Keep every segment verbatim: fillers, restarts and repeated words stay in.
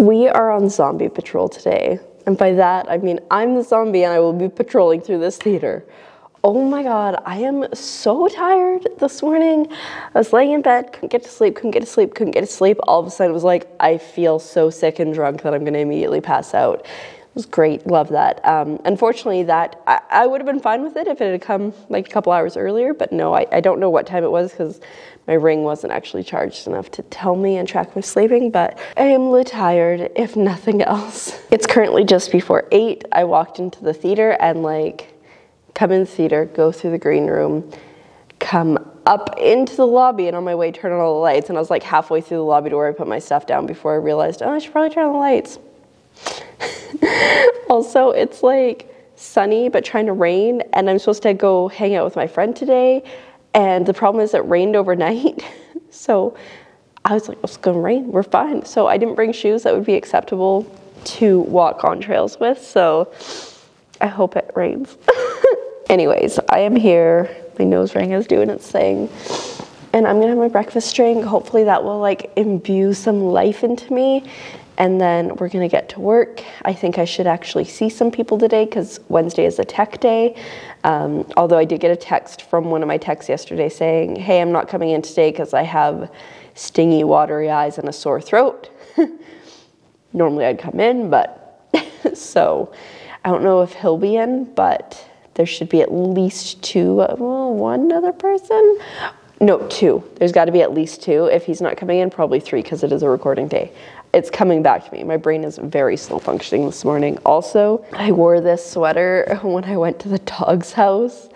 We are on zombie patrol today. And by that, I mean I'm the zombie and I will be patrolling through this theater. Oh my god, I am so tired this morning. I was laying in bed, couldn't get to sleep, couldn't get to sleep, couldn't get to sleep. All of a sudden it was like, I feel so sick and drunk that I'm gonna immediately pass out. It was great, love that. Um, unfortunately, that I, I would have been fine with it if it had come like a couple hours earlier, but no, I, I don't know what time it was because my ring wasn't actually charged enough to tell me and track my sleeping, but I am le tired, if nothing else. It's currently just before eight. I walked into the theater and like, come in the theater, go through the green room, come up into the lobby, and on my way, turn on all the lights. And I was like halfway through the lobby to where I put my stuff down before I realized, oh, I should probably turn on the lights. Also, it's like sunny but trying to rain, and I'm supposed to go hang out with my friend today, and the problem is it rained overnight. So I was like, it's gonna rain, we're fine. So I didn't bring shoes that would be acceptable to walk on trails with, so I hope it rains. Anyways, I am here, my nose ring is doing its thing, and I'm gonna have my breakfast drink. Hopefully that will like imbue some life into me. And then we're gonna get to work. I think I should actually see some people today because Wednesday is a tech day. Um, although I did get a text from one of my techs yesterday saying, hey, I'm not coming in today because I have stingy, watery eyes and a sore throat. Normally I'd come in, but so I don't know if he'll be in, but there should be at least two, uh, well, one other person? No, two. There's gotta be at least two. If he's not coming in, probably three because it is a recording day. It's coming back to me. My brain is very slow functioning this morning. Also, I wore this sweater when I went to the dog's house,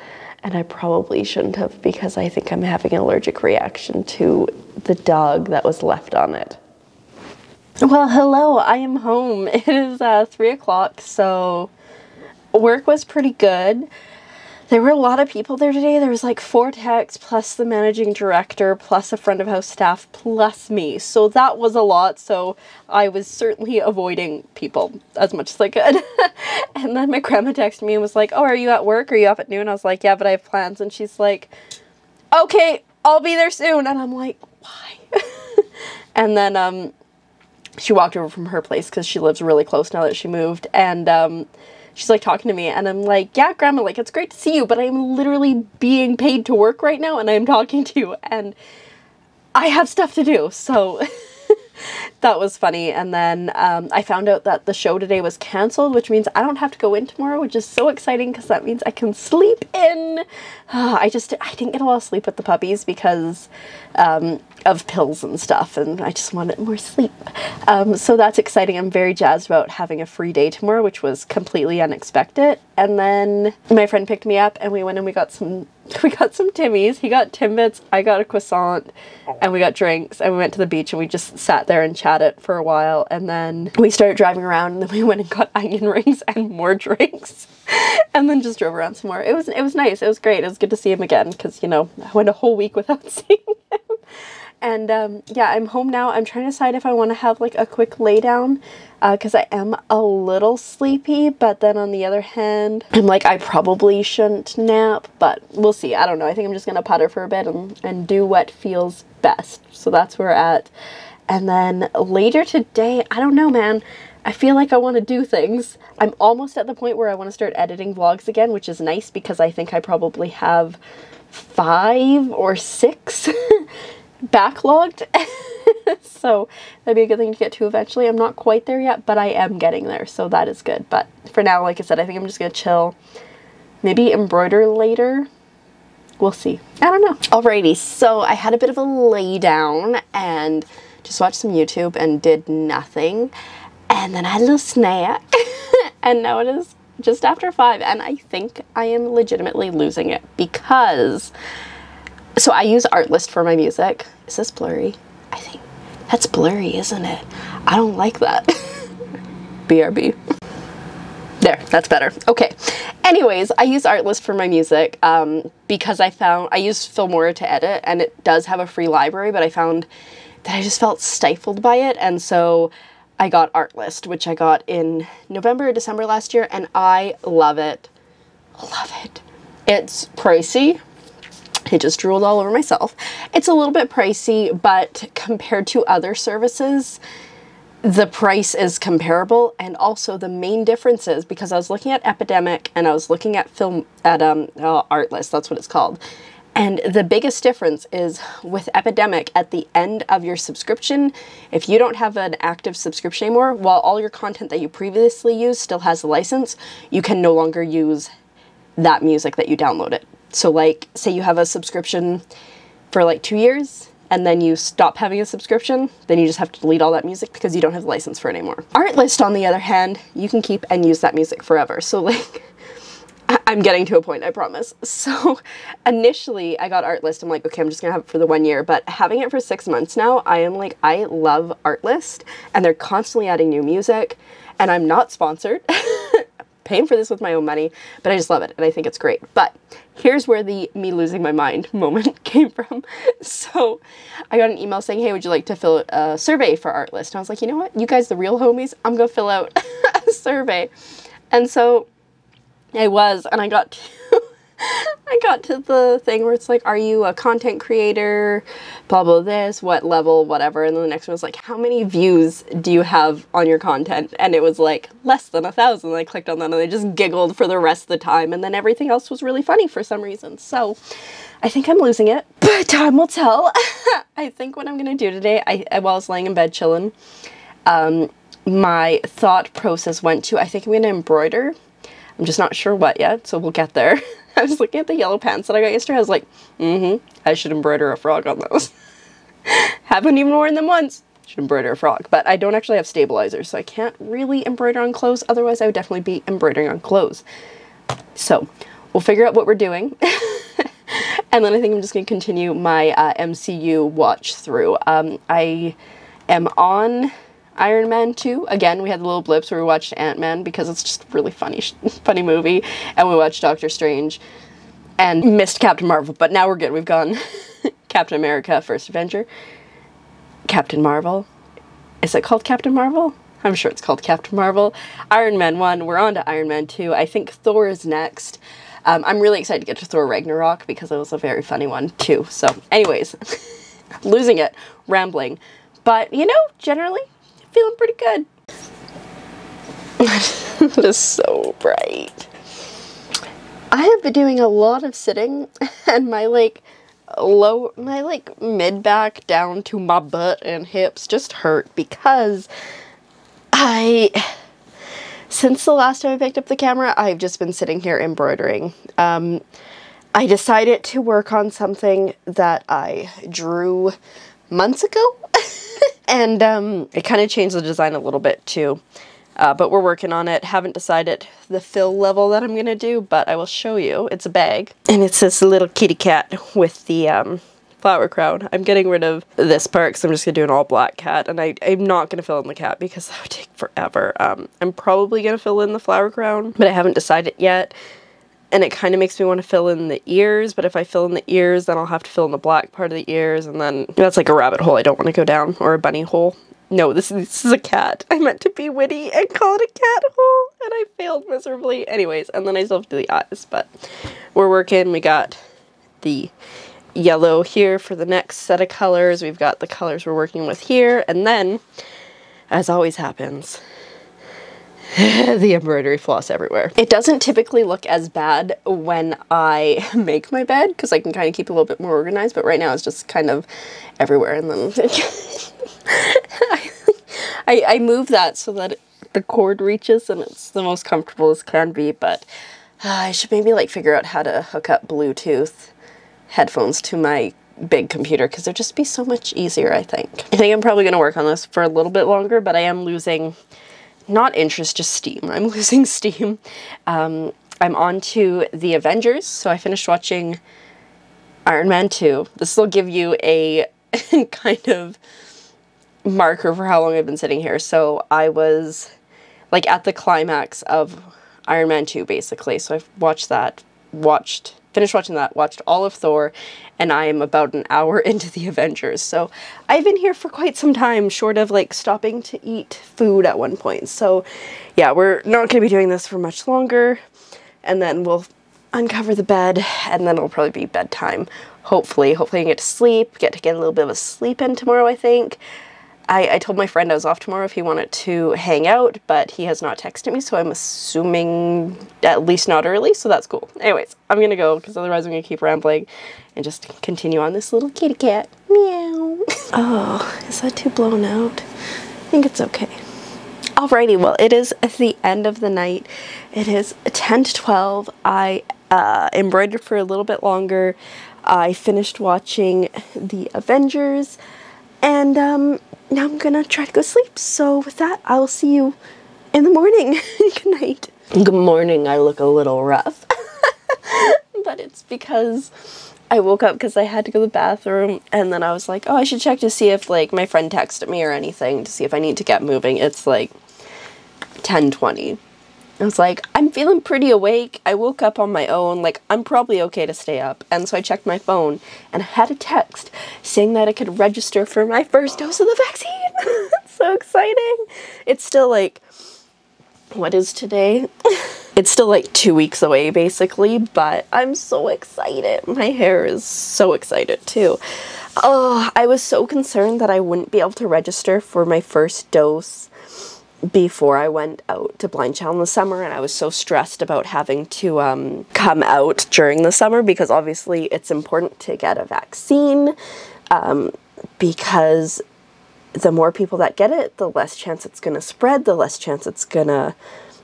and I probably shouldn't have because I think I'm having an allergic reaction to the dog that was left on it. Well, hello, I am home. It is uh, three o'clock, so work was pretty good. There were a lot of people there today. There was like four techs, plus the managing director, plus a friend of house staff, plus me. So that was a lot. So I was certainly avoiding people as much as I could. And then my grandma texted me and was like, oh, are you at work? Are you up at noon? I was like, yeah, but I have plans. And she's like, okay, I'll be there soon. And I'm like, why? And then um, she walked over from her place because she lives really close now that she moved. And um, she's like talking to me and I'm like, yeah, grandma, like it's great to see you, but I'm literally being paid to work right now and I'm talking to you and I have stuff to do. So that was funny. And then um, I found out that the show today was canceled, which means I don't have to go in tomorrow, which is so exciting because that means I can sleep in. Uh, I just, I didn't get a lot of sleep with the puppies because um, of pills and stuff, and I just wanted more sleep. Um, so that's exciting. I'm very jazzed about having a free day tomorrow, which was completely unexpected. And then my friend picked me up and we went and we got some we got some Timmies. He got Timbits, I got a croissant, and we got drinks, and we went to the beach and we just sat there and chatted for a while, and then we started driving around, and then we went and got onion rings and more drinks and then just drove around some more. It was it was nice. It was great. It was good to see him again because, you know, I went a whole week without seeing him. And um, yeah, I'm home now. I'm trying to decide if I want to have like a quick lay down because uh, I am a little sleepy, but then on the other hand, I'm like, I probably shouldn't nap, but we'll see. I don't know. I think I'm just going to putter for a bit and, and do what feels best. So that's where we're at. And then later today, I don't know, man. I feel like I want to do things. I'm almost at the point where I want to start editing vlogs again, which is nice because I think I probably have five or six backlogged. So that'd be a good thing to get to eventually. I'm not quite there yet, but I am getting there, so that is good. But for now, like I said, I think I'm just gonna chill, maybe embroider later, we'll see. I don't know. Alrighty, so I had a bit of a lay down and just watched some YouTube and did nothing, and then I had a little snack. And now it is just after five and I think I am legitimately losing it because so I use Artlist for my music. Is this blurry? I think that's blurry, isn't it? I don't like that. B R B. There, that's better. Okay. Anyways, I use Artlist for my music um, because I found, I use Filmora to edit and it does have a free library, but I found that I just felt stifled by it. And so I got Artlist, which I got in November or December last year, and I love it. Love it. It's pricey. I just drooled all over myself. It's a little bit pricey, but compared to other services, the price is comparable, and also the main differences, because I was looking at Epidemic and I was looking at film at um uh, Artlist, that's what it's called. And the biggest difference is with Epidemic, at the end of your subscription, if you don't have an active subscription anymore, while all your content that you previously used still has a license, you can no longer use that music that you downloaded. So like, say you have a subscription for like two years, and then you stop having a subscription, then you just have to delete all that music because you don't have the license for it anymore. Artlist, on the other hand, you can keep and use that music forever. So like... I'm getting to a point, I promise. So initially I got Artlist. I'm like, okay, I'm just gonna have it for the one year, but having it for six months now, I am like, I love Artlist, and they're constantly adding new music, and I'm not sponsored, paying for this with my own money, but I just love it and I think it's great. But here's where the me losing my mind moment came from. So I got an email saying, hey, would you like to fill out a survey for Artlist? And I was like, you know what? You guys, the real homies, I'm gonna fill out a survey. And so I was, and I got to, I got to the thing where it's like, are you a content creator, blah, blah, this, what level, whatever. And then the next one was like, how many views do you have on your content? And it was like less than a thousand. I clicked on that and I just giggled for the rest of the time. And then everything else was really funny for some reason. So I think I'm losing it, but time will tell. I think what I'm going to do today, I, I, while I was laying in bed chilling, um, my thought process went to, I think I'm going to embroider. I'm just not sure what yet, so we'll get there. I was looking at the yellow pants that I got yesterday. I was like, mm-hmm, I should embroider a frog on those. Haven't even worn them once. Should embroider a frog. But I don't actually have stabilizers, so I can't really embroider on clothes. Otherwise, I would definitely be embroidering on clothes. So we'll figure out what we're doing. And then I think I'm just going to continue my uh, M C U watch through. Um, I am on... Iron Man two. Again, we had the little blips where we watched Ant-Man because it's just a really funny, funny movie. And we watched Doctor Strange and missed Captain Marvel, but now we're good. We've gone Captain America, First Avenger, Captain Marvel. Is it called Captain Marvel? I'm sure it's called Captain Marvel. Iron Man one. We're on to Iron Man two. I think Thor is next. Um, I'm really excited to get to Thor Ragnarok because it was a very funny one too. So anyways, losing it, rambling. But you know, generally, feeling pretty good. It is so bright. I have been doing a lot of sitting, and my like low, my like mid back down to my butt and hips just hurt because I, since the last time I picked up the camera, I've just been sitting here embroidering. Um, I decided to work on something that I drew months ago. And um, it kind of changed the design a little bit too, uh, but we're working on it. Haven't decided the fill level that I'm going to do, but I will show you. It's a bag, and it's this little kitty cat with the um, flower crown. I'm getting rid of this part because I'm just going to do an all black cat, and I, I'm not going to fill in the cat because that would take forever. Um, I'm probably going to fill in the flower crown, but I haven't decided yet, and it kind of makes me want to fill in the ears, but if I fill in the ears, then I'll have to fill in the black part of the ears, and then that's like a rabbit hole I don't want to go down, or a bunny hole. No, this is, this is a cat. I meant to be witty and call it a cat hole, and I failed miserably. Anyways, and then I still have to do the eyes, but we're working. We got the yellow here for the next set of colors. We've got the colors we're working with here, and then, as always happens, the embroidery floss everywhere. It doesn't typically look as bad when I make my bed because I can kind of keep it a little bit more organized, but right now it's just kind of everywhere. And then I, I, I move that so that it, the cord reaches, and it's the most comfortable as can be, but uh, I should maybe like figure out how to hook up Bluetooth headphones to my big computer because it'd just be so much easier, I think. I think I'm probably going to work on this for a little bit longer, but I am losing... not interest, just steam. I'm losing steam. Um, I'm on to the Avengers. So I finished watching Iron Man two. This will give you a kind of marker for how long I've been sitting here. So I was like at the climax of Iron Man two basically. So I've watched that, watched, finished watching that, watched all of Thor, and I am about an hour into the Avengers. So I've been here for quite some time, short of like stopping to eat food at one point. So yeah, we're not going to be doing this for much longer, and then we'll uncover the bed, and then it'll probably be bedtime. Hopefully, hopefully I can get to sleep, get to get a little bit of a sleep in tomorrow, I think. I, I told my friend I was off tomorrow if he wanted to hang out, but he has not texted me, so I'm assuming at least not early, so that's cool. Anyways, I'm gonna go, because otherwise I'm gonna keep rambling and just continue on this little kitty cat. Meow. Oh, is that too blown out? I think it's okay. Alrighty, well, it is at the end of the night. It is ten to twelve. I uh, embroidered for a little bit longer. I finished watching the Avengers, and um, now I'm gonna try to go sleep. So with that, I will see you in the morning. Good night. Good morning. I look a little rough, but it's because I woke up because I had to go to the bathroom, and then I was like, oh, I should check to see if like my friend texted me or anything to see if I need to get moving. It's like ten twenty. I was like, I'm feeling pretty awake. I woke up on my own. Like, I'm probably okay to stay up. And so I checked my phone and I had a text saying that I could register for my first dose of the vaccine. It's so exciting. It's still like, what is today? It's still like two weeks away, basically, but I'm so excited. My hair is so excited too. Oh, I was so concerned that I wouldn't be able to register for my first dose before I went out to Blind Channel in the summer, and I was so stressed about having to um, come out during the summer, because obviously it's important to get a vaccine, um, because the more people that get it, the less chance it's gonna spread, the less chance it's gonna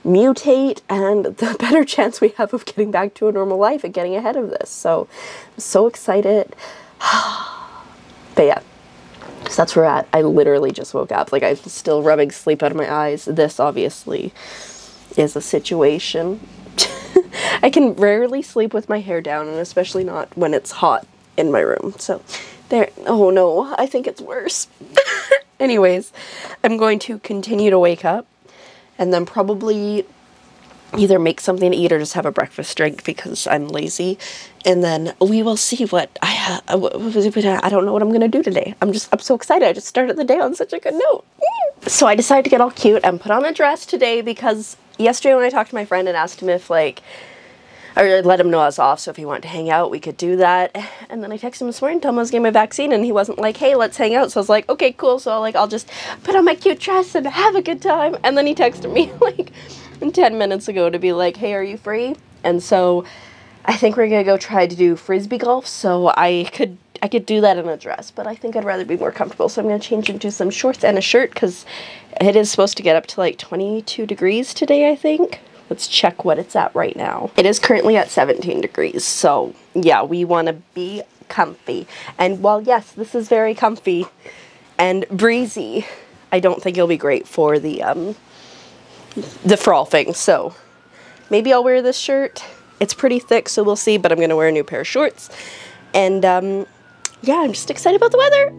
mutate, and the better chance we have of getting back to a normal life and getting ahead of this. So I'm so excited. But yeah. So that's where I, I literally just woke up. Like, I'm still rubbing sleep out of my eyes. This obviously is a situation. I can rarely sleep with my hair down, and especially not when it's hot in my room. So there, oh no, I think it's worse. Anyways, I'm going to continue to wake up and then probably either make something to eat or just have a breakfast drink because I'm lazy, and then we will see what I uh, I don't know what I'm gonna do today. I'm just I'm so excited. I just started the day on such a good note. So I decided to get all cute and put on a dress today, because yesterday when I talked to my friend and asked him if like I let him know I was off, so if he wanted to hang out, we could do that. And then I texted him this morning, told him I was getting my vaccine, and he wasn't like, hey, let's hang out. So I was like, okay, cool. So like I'll just put on my cute dress and have a good time. And then he texted me like ten minutes ago to be like, hey, are you free? And so I think we're gonna go try to do frisbee golf, so I could I could do that in a dress, but I think I'd rather be more comfortable, so I'm gonna change into some shorts and a shirt, because it is supposed to get up to like twenty-two degrees today, I think. Let's check what it's at right now. It is currently at seventeen degrees, so yeah, we want to be comfy. And while yes, this is very comfy and breezy, I don't think it'll be great for the um the frothing, so maybe I'll wear this shirt. It's pretty thick, so we'll see, but I'm gonna wear a new pair of shorts, and um, yeah, I'm just excited about the weather.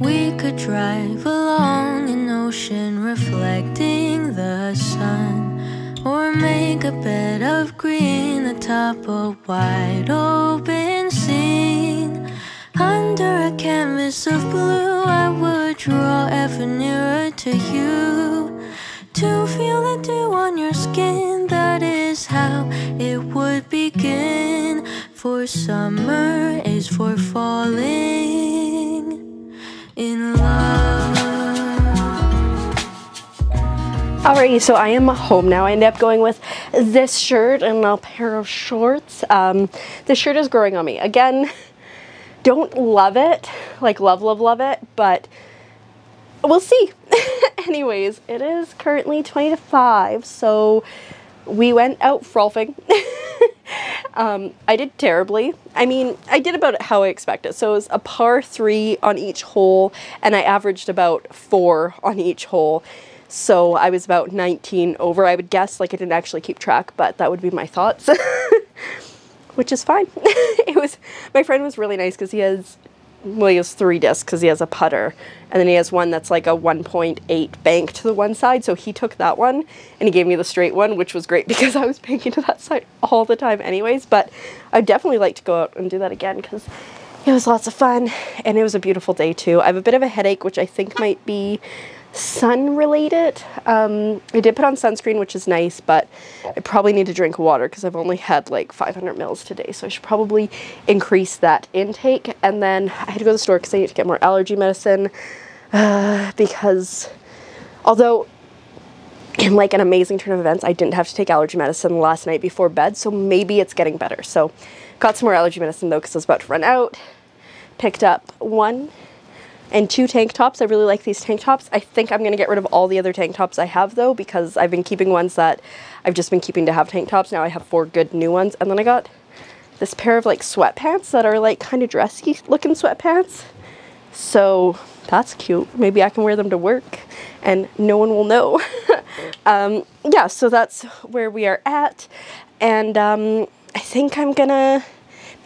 We could drive along an ocean reflecting the sun, or make a bed of green atop a wide open scene. Under a canvas of blue, I would draw ever nearer to you, to feel the dew on your skin. That is how it would begin. For summer is for falling in love. Alrighty, so I am home now. I ended up going with this shirt and a pair of shorts. Um, this shirt is growing on me. Again, don't love it. Like, love, love, love it. But we'll see. Anyways, it is currently twenty to five. So we went out frothing. um, I did terribly. I mean, I did about how I expected. So it was a par three on each hole. And I averaged about four on each hole. So I was about nineteen over, I would guess. Like, I didn't actually keep track, but that would be my thoughts, which is fine. It was, my friend was really nice because he has, well, he has three discs because he has a putter, and then he has one that's like a one point eight bank to the one side. So he took that one and he gave me the straight one, which was great because I was banking to that side all the time anyways. But I'd definitely like to go out and do that again because it was lots of fun, and it was a beautiful day too. I have a bit of a headache, which I think might be sun related. Um, I did put on sunscreen, which is nice, but I probably need to drink water because I've only had like five hundred mils today. So I should probably increase that intake. And then I had to go to the store because I need to get more allergy medicine uh, because although in like an amazing turn of events, I didn't have to take allergy medicine last night before bed. So maybe it's getting better. So got some more allergy medicine though because I was about to run out. Picked up one and two tank tops. I really like these tank tops. I think I'm going to get rid of all the other tank tops I have though, because I've been keeping ones that I've just been keeping to have tank tops. Now I have four good new ones. And then I got this pair of like sweatpants that are like kind of dressy looking sweatpants. So that's cute. Maybe I can wear them to work and no one will know. um, yeah, so that's where we are at. And um, I think I'm gonna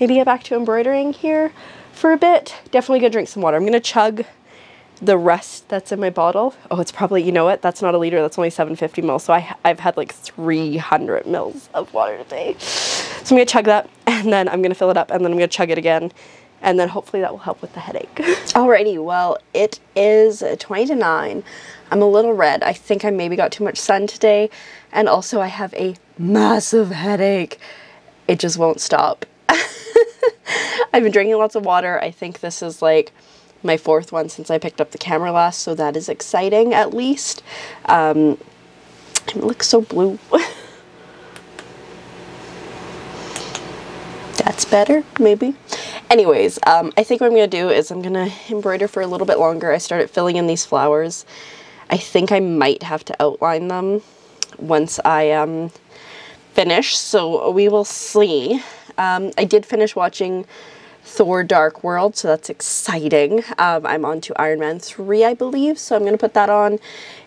maybe get back to embroidering here for a bit. Definitely gonna drink some water. I'm gonna chug the rest that's in my bottle. Oh, it's probably, you know what? That's not a liter, that's only seven fifty mils. So I, I've had like three hundred mils of water today. So I'm gonna chug that and then I'm gonna fill it up and then I'm gonna chug it again. And then hopefully that will help with the headache. Alrighty, well, it is twenty to nine. I'm a little red. I think I maybe got too much sun today. And also I have a massive headache. It just won't stop. I've been drinking lots of water. I think this is like my fourth one since I picked up the camera last, so that is exciting at least. Um, it looks so blue. That's better, maybe. Anyways, um, I think what I'm gonna do is I'm gonna embroider for a little bit longer. I started filling in these flowers. I think I might have to outline them once I um, finish, so we will see. Um, I did finish watching Thor Dark World, so that's exciting. Um, I'm on to Iron Man three, I believe, so I'm going to put that on,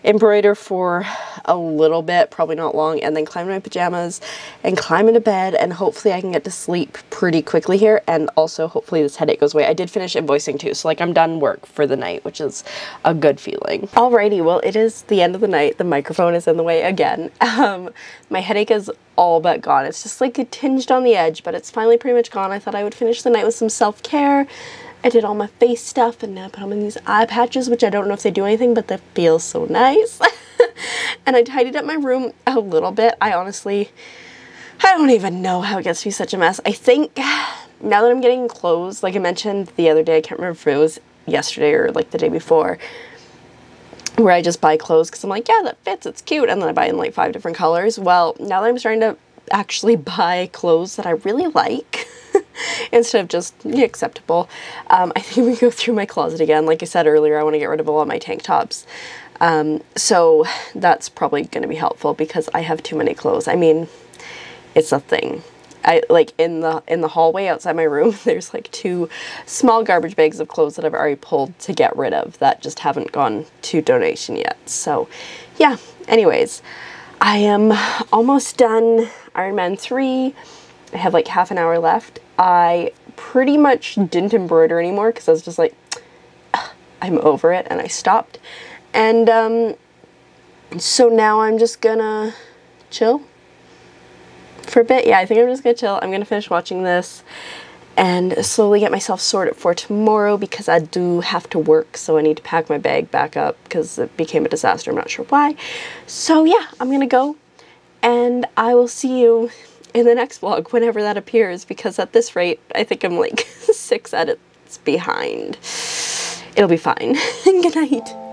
embroider for a little bit, probably not long, and then climb in my pajamas and climb into bed, and hopefully I can get to sleep pretty quickly here, and also hopefully this headache goes away. I did finish invoicing too, so like I'm done work for the night, which is a good feeling. Alrighty, well it is the end of the night, the microphone is in the way again. Um, my headache is all but gone. It's just like tinged on the edge, but it's finally pretty much gone. I thought I would finish the night with some self-care. I did all my face stuff and now I put on these eye patches, which I don't know if they do anything, but that feels so nice. And I tidied up my room a little bit. I honestly, I don't even know how it gets to be such a mess. I think now that I'm getting clothes, like I mentioned the other day, I can't remember if it was yesterday or like the day before, where I just buy clothes because I'm like, yeah, that fits, it's cute, and then I buy in like five different colors. Well, now that I'm starting to actually buy clothes that I really like instead of just yeah, acceptable, um, I think we go through my closet again. Like I said earlier, I want to get rid of all of my tank tops. Um, so that's probably going to be helpful because I have too many clothes. I mean, it's a thing. I like in the in the hallway outside my room, there's like two small garbage bags of clothes that I've already pulled to get rid of that just haven't gone to donation yet. So yeah, anyways, I am almost done Iron Man three. I have like half an hour left. I pretty much didn't embroider anymore because I was just like, I'm over it, and I stopped. And um, so now I'm just gonna chill for a bit. Yeah, I think I'm just gonna chill. I'm gonna finish watching this and slowly get myself sorted for tomorrow because I do have to work, so I need to pack my bag back up because it became a disaster. I'm not sure why. So yeah, I'm gonna go and I will see you in the next vlog whenever that appears, because at this rate I think I'm like six edits behind. It'll be fine. Good night.